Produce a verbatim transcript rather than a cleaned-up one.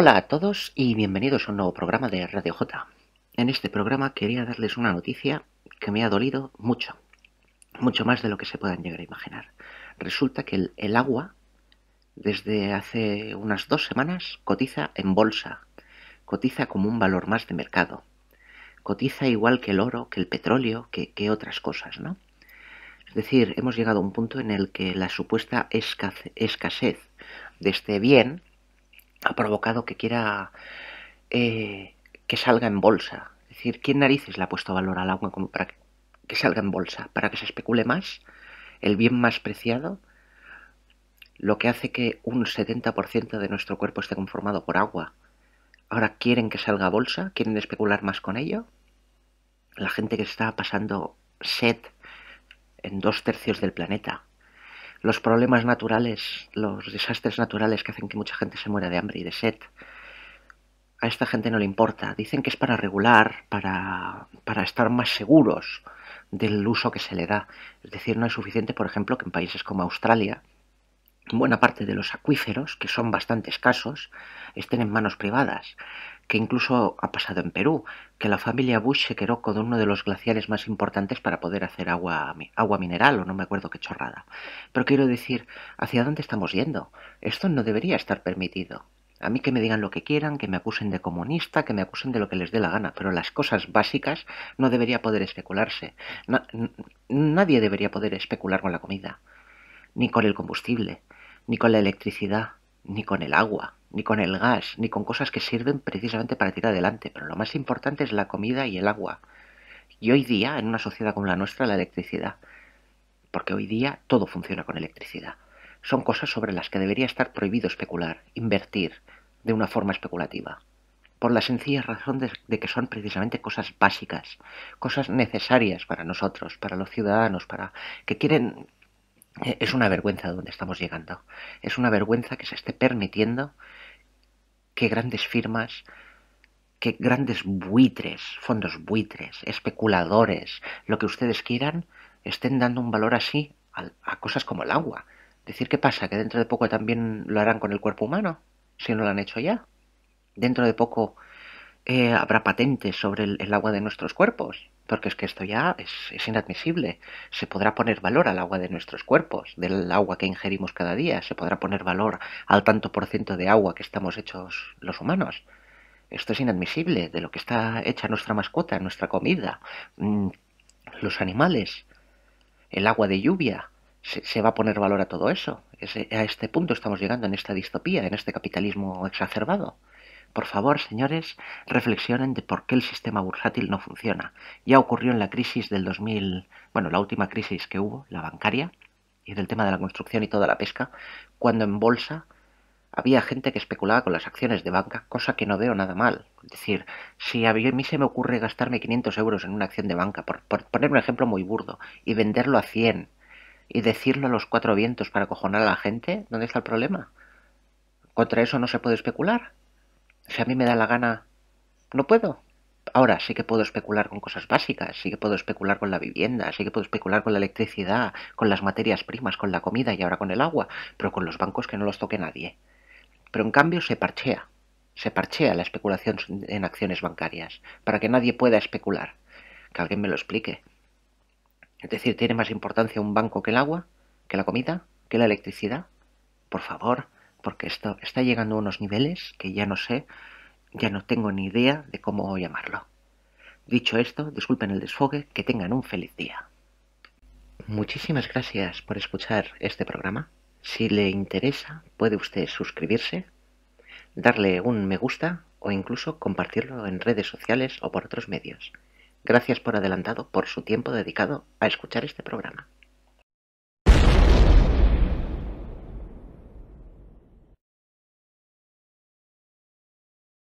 Hola a todos y bienvenidos a un nuevo programa de Radio J. En este programa quería darles una noticia que me ha dolido mucho, mucho más de lo que se puedan llegar a imaginar. Resulta que el, el agua, desde hace unas dos semanas, cotiza en bolsa, cotiza como un valor más de mercado, cotiza igual que el oro, que el petróleo, que, que otras cosas, ¿no? Es decir, hemos llegado a un punto en el que la supuesta escasez de este bien ha provocado que quiera eh, que salga en bolsa. Es decir, ¿quién narices le ha puesto valor al agua como para que, que salga en bolsa? Para que se especule más, el bien más preciado, lo que hace que un setenta por ciento de nuestro cuerpo esté conformado por agua. Ahora quieren que salga a bolsa, quieren especular más con ello. La gente que está pasando sed en dos tercios del planeta, los problemas naturales, los desastres naturales que hacen que mucha gente se muera de hambre y de sed. A esta gente no le importa. Dicen que es para regular, para, para estar más seguros del uso que se le da. Es decir, no es suficiente, por ejemplo, que en países como Australia, buena parte de los acuíferos, que son bastante escasos, estén en manos privadas. Que incluso ha pasado en Perú, que la familia Bush se quedó con uno de los glaciares más importantes para poder hacer agua, agua mineral, o no me acuerdo qué chorrada. Pero quiero decir, ¿hacia dónde estamos yendo? Esto no debería estar permitido. A mí que me digan lo que quieran, que me acusen de comunista, que me acusen de lo que les dé la gana, pero las cosas básicas no debería poder especularse. Na- nadie debería poder especular con la comida, ni con el combustible, ni con la electricidad, ni con el agua, ni con el gas, ni con cosas que sirven precisamente para tirar adelante. Pero lo más importante es la comida y el agua. Y hoy día, en una sociedad como la nuestra, la electricidad. Porque hoy día todo funciona con electricidad. Son cosas sobre las que debería estar prohibido especular, invertir de una forma especulativa. Por la sencilla razón de, de que son precisamente cosas básicas, cosas necesarias para nosotros, para los ciudadanos, para que quieren... Es una vergüenza donde estamos llegando. Es una vergüenza que se esté permitiendo que grandes firmas, que grandes buitres, fondos buitres, especuladores, lo que ustedes quieran, estén dando un valor así a, a cosas como el agua. Decir, ¿qué pasa? ¿Que dentro de poco también lo harán con el cuerpo humano? Si no lo han hecho ya. Dentro de poco eh, habrá patentes sobre el, el agua de nuestros cuerpos. Porque es que esto ya es, es inadmisible. Se podrá poner valor al agua de nuestros cuerpos, del agua que ingerimos cada día. Se podrá poner valor al tanto por ciento de agua que estamos hechos los humanos. Esto es inadmisible, de lo que está hecha nuestra mascota, nuestra comida, mmm, los animales, el agua de lluvia. Se, se va a poner valor a todo eso. Ese, a este punto estamos llegando en esta distopía, en este capitalismo exacerbado. Por favor, señores, reflexionen de por qué el sistema bursátil no funciona. Ya ocurrió en la crisis del dos mil, bueno, la última crisis que hubo, la bancaria, y del tema de la construcción y toda la pesca, cuando en bolsa había gente que especulaba con las acciones de banca, cosa que no veo nada mal. Es decir, si a mí se me ocurre gastarme quinientos euros en una acción de banca, por, por poner un ejemplo muy burdo, y venderlo a cien, y decirlo a los cuatro vientos para acojonar a la gente, ¿dónde está el problema? ¿Contra eso no se puede especular? Si a mí me da la gana, no puedo. Ahora sí que puedo especular con cosas básicas, sí que puedo especular con la vivienda, sí que puedo especular con la electricidad, con las materias primas, con la comida y ahora con el agua, pero con los bancos que no los toque nadie. Pero en cambio se parchea, se parchea la especulación en acciones bancarias, para que nadie pueda especular. Que alguien me lo explique. Es decir, ¿tiene más importancia un banco que el agua, que la comida, que la electricidad? Por favor... Porque esto está llegando a unos niveles que ya no sé, ya no tengo ni idea de cómo llamarlo. Dicho esto, disculpen el desfogue, que tengan un feliz día. Muchísimas gracias por escuchar este programa. Si le interesa, puede usted suscribirse, darle un me gusta o incluso compartirlo en redes sociales o por otros medios. Gracias por adelantado por su tiempo dedicado a escuchar este programa.